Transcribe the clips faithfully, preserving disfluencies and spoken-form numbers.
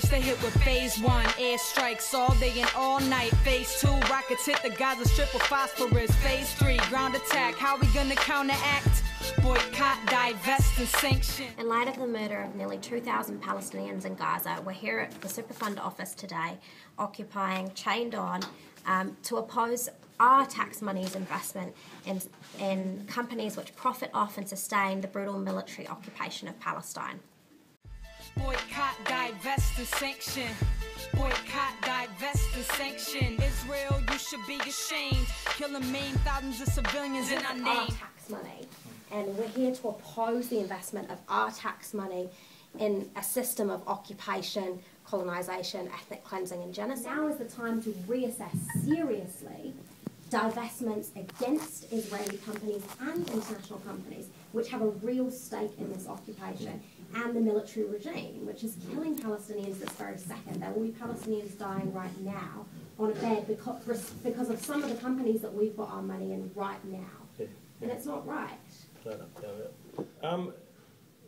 First they hit with phase one, airstrikes all day and all night. Phase two, rockets hit the Gaza Strip with phosphorus. Phase three, ground attack, how we gonna counteract? Boycott, divest, and sanction. In light of the murder of nearly two thousand Palestinians in Gaza, we're here at the Superfund office today, occupying, chained on, um, to oppose our tax money's investment in, in companies which profit off and sustain the brutal military occupation of Palestine. Boycott, divest, and sanction. Boycott, divest, and sanction. Israel, you should be ashamed. Killing mean thousands of civilians in our name. Our tax money. And we're here to oppose the investment of our tax money in a system of occupation, colonisation, ethnic cleansing and genocide. Now is the time to reassess seriously divestments against Israeli companies and international companies which have a real stake in this occupation and the military regime, which is killing Palestinians this very second. There will be Palestinians dying right now on a bed because, because of some of the companies that we've got our money in right now. And it's not right. Um,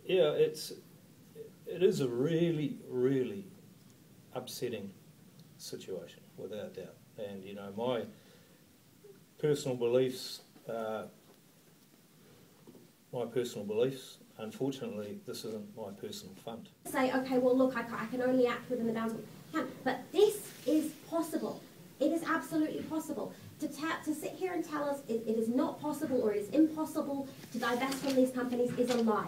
yeah, it's, it is a really, really upsetting situation, without doubt. And, you know, my personal beliefs, uh, my personal beliefs, unfortunately, this isn't my personal fund. Say, okay, well, look, I, I can only act within the bounds of my fund, but this is possible. It is absolutely possible. To, to sit here and tell us it, it is not possible or it is impossible to divest from these companies is a lie.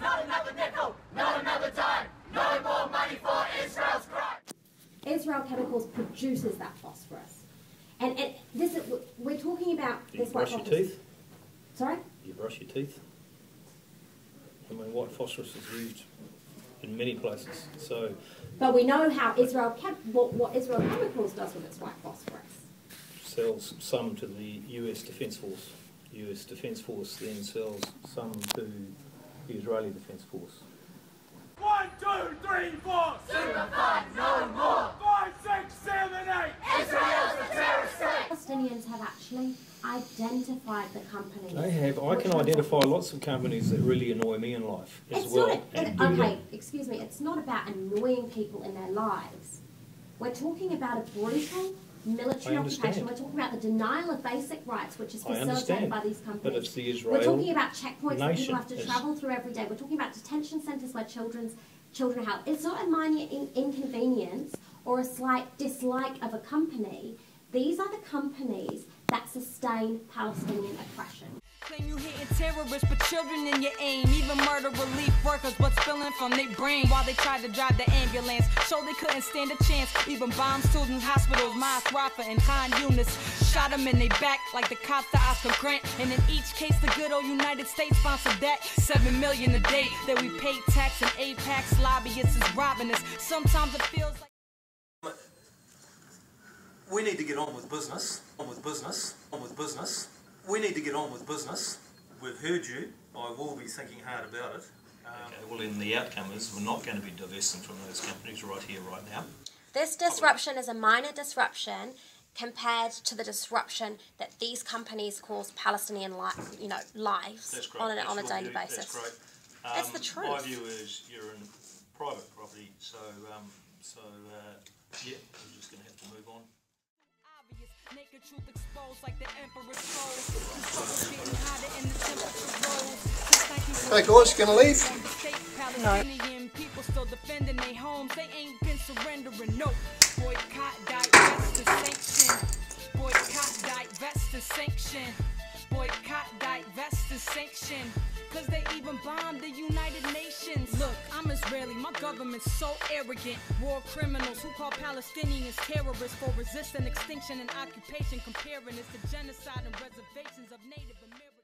Not another nickel, not another dime, no more money for Israel's crime. Israel Chemicals produces that phosphorus. And, and this is, we're talking about... Do you this brush white your phosphorus. Teeth? Sorry? Do you brush your teeth? I mean, white phosphorus is used in many places, so... But we know how Israel chem what, what Israel Chemicals does with its white phosphorus. Sells some to the U S Defence Force. U S Defence Force then sells some to the Israeli Defence Force. One, two, three, four. Superfund, no more. Five, six, seven, eight. Israel's a terrorist state. Palestinians have actually identified the companies. They have. I can identify lots of companies that really annoy me in life as it's well. Not, it, okay, excuse me. It's not about annoying people in their lives. We're talking about a brutal military occupation. We're talking about the denial of basic rights, which is facilitated by these companies. But it's the Israel We're talking about checkpoints that people have to travel through every day. We're talking about detention centres where children's children are held. It's not a minor in inconvenience or a slight dislike of a company. These are the companies that sustain Palestinian oppression. Claim you hitting terrorists, but children in your aim. Even murder relief workers, what's spilling from their brain while they tried to drive the ambulance. So they couldn't stand a chance. Even bomb students, hospitals, mosques, Rafah and Khan Yunis. Shot them in their back like the cops to Oscar Grant. And in each case, the good old United States sponsored that. Seven million a day that we pay tax, and A PAC's lobbyists is robbing us. Sometimes it feels like... We need to get on with business, on with business, on with business. We need to get on with business. We've heard you. I will be thinking hard about it. Um, okay, well, then the outcome is we're not going to be divesting from those companies right here, right now. This disruption is a minor disruption compared to the disruption that these companies cause Palestinian li you know, lives that's on, an, on a daily view. basis. That's great. Um, that's the truth. My view is you're in private property, so, um, so uh, yeah, we're just going to have to move on. Naked truth exposed like the emperor's soul. Hey guys, gonna leave? No. People still defending their homes. They ain't been surrendering. No. Boycott, divest, and sanction. Boycott, divest, and sanction. Boycott, divest, and sanction. Cause they even bombed the United Nations. Look, I'm Israeli, my government's so arrogant. War criminals who call Palestinians terrorists for resisting extinction and occupation, comparing this to genocide and reservations of Native Americans.